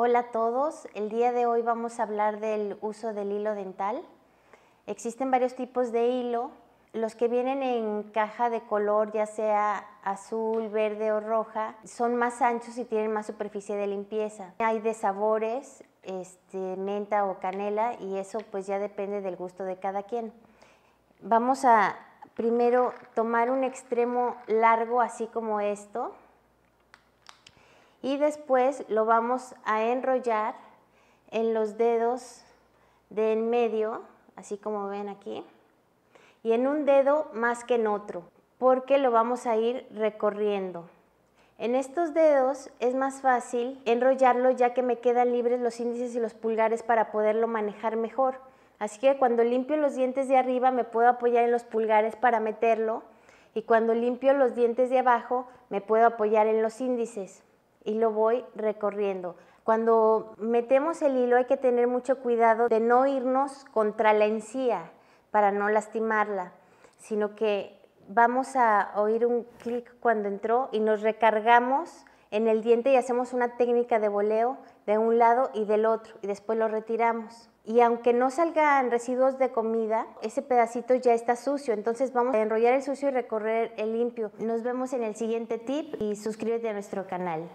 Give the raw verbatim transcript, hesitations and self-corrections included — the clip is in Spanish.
Hola a todos, el día de hoy vamos a hablar del uso del hilo dental. Existen varios tipos de hilo, los que vienen en caja de color ya sea azul, verde o roja son más anchos y tienen más superficie de limpieza. Hay de sabores, este, menta o canela y eso pues ya depende del gusto de cada quien. Vamos a primero tomar un extremo largo así como esto. Y después lo vamos a enrollar en los dedos de en medio, así como ven aquí, y en un dedo más que en otro, porque lo vamos a ir recorriendo. En estos dedos es más fácil enrollarlo ya que me quedan libres los índices y los pulgares para poderlo manejar mejor. Así que cuando limpio los dientes de arriba me puedo apoyar en los pulgares para meterlo y cuando limpio los dientes de abajo me puedo apoyar en los índices. Y lo voy recorriendo. Cuando metemos el hilo hay que tener mucho cuidado de no irnos contra la encía para no lastimarla, sino que vamos a oír un clic cuando entró y nos recargamos en el diente y hacemos una técnica de voleo de un lado y del otro y después lo retiramos. Y aunque no salgan residuos de comida, ese pedacito ya está sucio, entonces vamos a enrollar el sucio y recorrer el limpio. Nos vemos en el siguiente tip y suscríbete a nuestro canal.